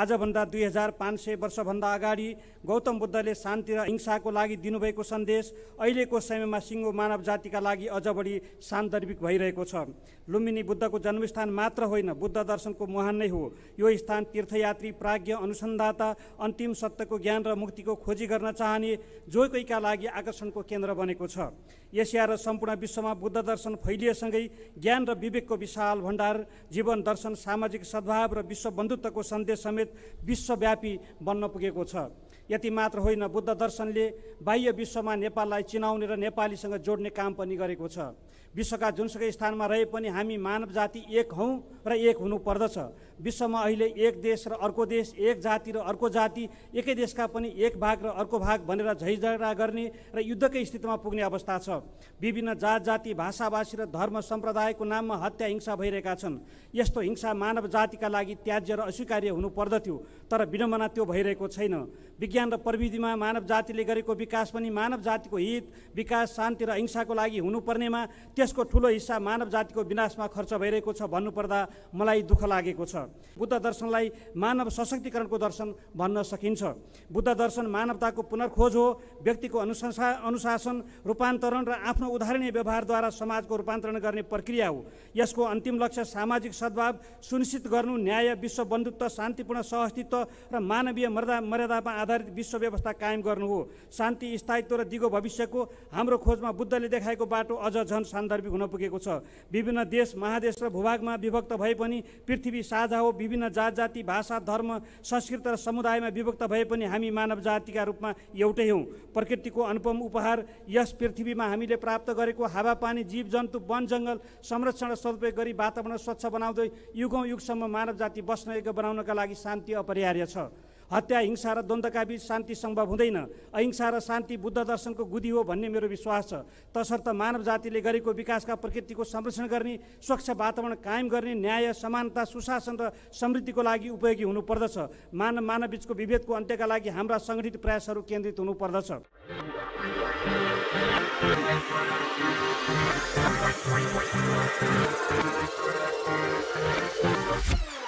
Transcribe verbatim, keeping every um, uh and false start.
आजभन्दा दुई हजार पाँच सय वर्षभन्दा अगाडि गौतम बुद्धले शान्ति र हिंसाको लागि दिनुभएको सन्देश अहिलेको समयमा सिङ्गो मानव जातिका लागि अझ बढी सान्दर्भिक भइरहेको छ। लुम्बिनी बुद्धको जन्मस्थान मात्र होइन, बुद्ध दर्शनको मुहान नै हो। यो स्थान तीर्थयात्री, प्राज्ञ, अनुसन्धाता, अन्तिम सत्यको ज्ञान र मुक्तिको खोजी गर्न चाहने जो कोहीका लागि आकर्षणको केन्द्र बनेको छ। एसिया र सम्पूर्ण विश्वमा बुद्ध दर्शन फैलिएसँगै ज्ञान र विवेकको विशाल भण्डार, जीवन दर्शन, सामाजिक सद्भाव र विश्व बन्धुत्वको सन्देश समेत विश्वव्यापी बन्न पुगेको छ। यति मात्र होइन, बुद्ध दर्शनले बाह्य विश्वमा नेपाललाई चिनाउने र नेपालीसँग जोड्ने काम पनि गरेको छ। विश्वका जुनसुकै स्थानमा रहे पनि हामी मानव जाति एक हौं र एक हुनुपर्दछ। विश्वमा अहिले एक देश र अर्को देश, एक जाति र अर्को जाति, एकै देशका पनि एक भाग र अर्को भाग भनेर झैझगडा गर्ने र युद्धकै स्थितिमा पुग्ने अवस्था छ। विभिन्न जात जाति, भाषाभाषी र धर्म सम्प्रदायको नाममा हत्या हिंसा भइरहेका छन्। यस्तो हिंसा मानव जातिका लागि त्याज्य र अस्वीकार्य हुनुपर्दथ्यो, तर विडम्बना त्यो भइरहेको छैन। विज्ञान र प्रविधिमा मानव जातिले गरेको विकास पनि मानव जातिको हित, विकास, शान्ति र हिंसाको लागि हुनुपर्नेमा त्यसको ठूलो हिस्सा मानव जातिको विनाशमा खर्च भइरहेको छ भन्नुपर्दा मलाई दुःख लागेको छ। बुद्ध दर्शनलाई मानव सशक्तिकरणको दर्शन भन्न सकिन्छ। बुद्ध दर्शन मानवताको पुनर्खोज हो। व्यक्तिको अनुशंसा, अनुशासन, रूपान्तरण र आफ्नो उदाहरणीय व्यवहारद्वारा समाजको रूपान्तरण गर्ने प्रक्रिया हो। यसको अन्तिम लक्ष्य सामाजिक सद्भाव सुनिश्चित गर्नु, न्याय, विश्व बन्धुत्व, शान्तिपूर्ण सहअस्तित्व र मानवीय मर्यादा मर्यादामा आधारित विश्व व्यवस्था कायम गर्नु हो। शान्ति, स्थायित्व र दिगो भविष्यको हाम्रो खोजमा बुद्धले देखाएको बाटो अझ झन् सान्दर्भिक हुन पुगेको छ। विभिन्न देश, महादेश र भूभागमा विभक्त भए पनि पृथ्वी साझा हो। विभिन्न जात जाति, भाषा, धर्म, संस्कृति र समुदायमा विभक्त भए पनि हामी मानव जातिका रूपमा एउटै हौँ। प्रकृतिको अनुपम उपहार यस पृथ्वीमा हामीले प्राप्त गरेको हावापानी, जीव जन्तु, वन जङ्गल संरक्षण र सदुपयोग गरी वातावरण स्वच्छ बनाउँदै युगौँ युगसम्म मानव जाति बस्न योग्य बनाउनका लागि शान्ति अपरिहार्य छ। हत्या, हिंसा र द्वन्द्वका बीच शान्ति सम्भव हुँदैन। अहिंसा र शान्ति बुद्ध दर्शनको गुदी हो भन्ने मेरो विश्वास छ। तसर्थ मानव जातिले गरेको विकासका प्रकृतिको संरक्षण गर्ने, स्वच्छ वातावरण कायम गर्ने, न्याय, समानता, सुशासन र समृद्धिको लागि उपयोगी हुनुपर्दछ। मानव मानव बीचको विभेदको अन्त्यका लागि हाम्रा सङ्गठित प्रयासहरू केन्द्रित हुनुपर्दछ।